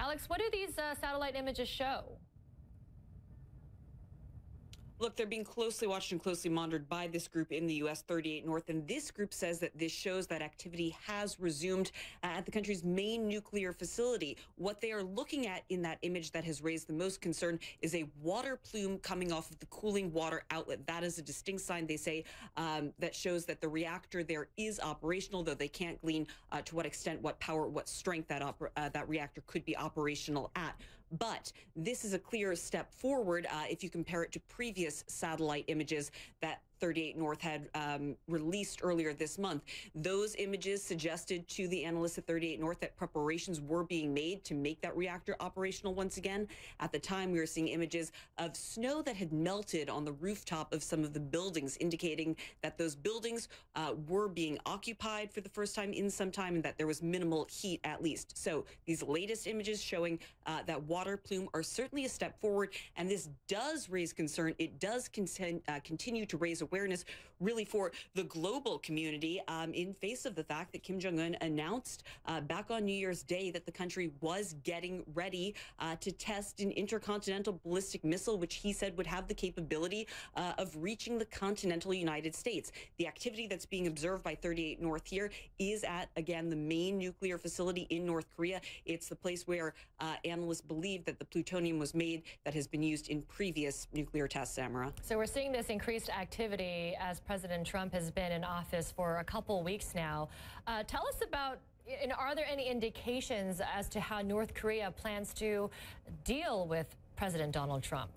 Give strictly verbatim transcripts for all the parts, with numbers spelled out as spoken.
Alex, what do these uh, satellite images show? Look, they're being closely watched and closely monitored by this group in the U S, thirty-eight North. And this group says that this shows that activity has resumed at the country's main nuclear facility. What they are looking at in that image that has raised the most concern is a water plume coming off of the cooling water outlet. That is a distinct sign, they say, um, that shows that the reactor there is operational, though they can't glean uh, to what extent, what power, what strength that, oper uh, that reactor could be operational at. But this is a clear step forward uh, if you compare it to previous satellite images that thirty-eight North had um, released earlier this month. Those images suggested to the analysts at thirty-eight North that preparations were being made to make that reactor operational once again. At the time, we were seeing images of snow that had melted on the rooftop of some of the buildings, indicating that those buildings uh, were being occupied for the first time in some time and that there was minimal heat at least. So these latest images showing uh, that water plume are certainly a step forward, and this does raise concern. It does content, uh, continue to raise awareness really for the global community um, in face of the fact that Kim Jong-un announced uh, back on New Year's Day that the country was getting ready uh, to test an intercontinental ballistic missile, which he said would have the capability uh, of reaching the continental United States. The activity that's being observed by thirty-eight North here is at, again, the main nuclear facility in North Korea. It's the place where uh, analysts believe that the plutonium was made that has been used in previous nuclear tests, Samara. So we're seeing this increased activity as President Trump has been in office for a couple weeks now. Uh, tell us about, and are there any indications as to how North Korea plans to deal with President Donald Trump?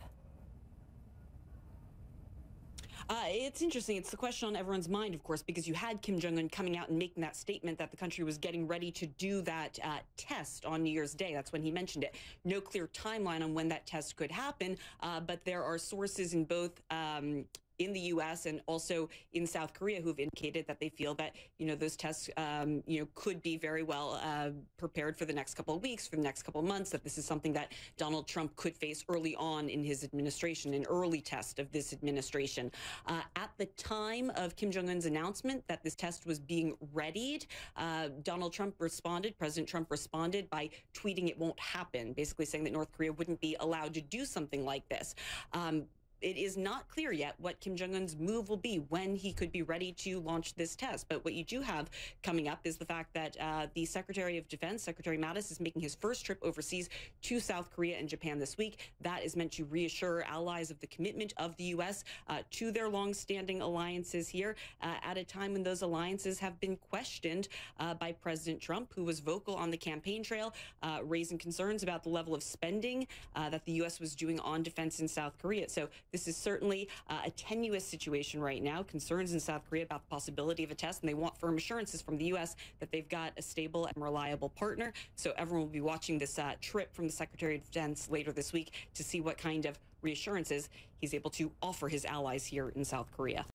Uh, it's interesting. It's the question on everyone's mind, of course, because you had Kim Jong-un coming out and making that statement that the country was getting ready to do that uh, test on New Year's Day. That's when he mentioned it. No clear timeline on when that test could happen, uh, but there are sources in both um, in the U S and also in South Korea who've indicated that they feel that, you know, those tests, um, you know, could be very well uh, prepared for the next couple of weeks, for the next couple of months, that this is something that Donald Trump could face early on in his administration, an early test of this administration. Uh, at the time of Kim Jong-un's announcement that this test was being readied, uh, Donald Trump responded, President Trump responded by tweeting it won't happen, basically saying that North Korea wouldn't be allowed to do something like this. Um, It is not clear yet what Kim Jong-un's move will be, when he could be ready to launch this test. But what you do have coming up is the fact that uh, the Secretary of Defense, Secretary Mattis, is making his first trip overseas to South Korea and Japan this week. That is meant to reassure allies of the commitment of the U S uh, to their longstanding alliances here uh, at a time when those alliances have been questioned uh, by President Trump, who was vocal on the campaign trail, uh, raising concerns about the level of spending uh, that the U S was doing on defense in South Korea. So this is certainly uh, a tenuous situation right now. Concerns in South Korea about the possibility of a test, and they want firm assurances from the U S that they've got a stable and reliable partner. So everyone will be watching this uh, trip from the Secretary of Defense later this week to see what kind of reassurances he's able to offer his allies here in South Korea.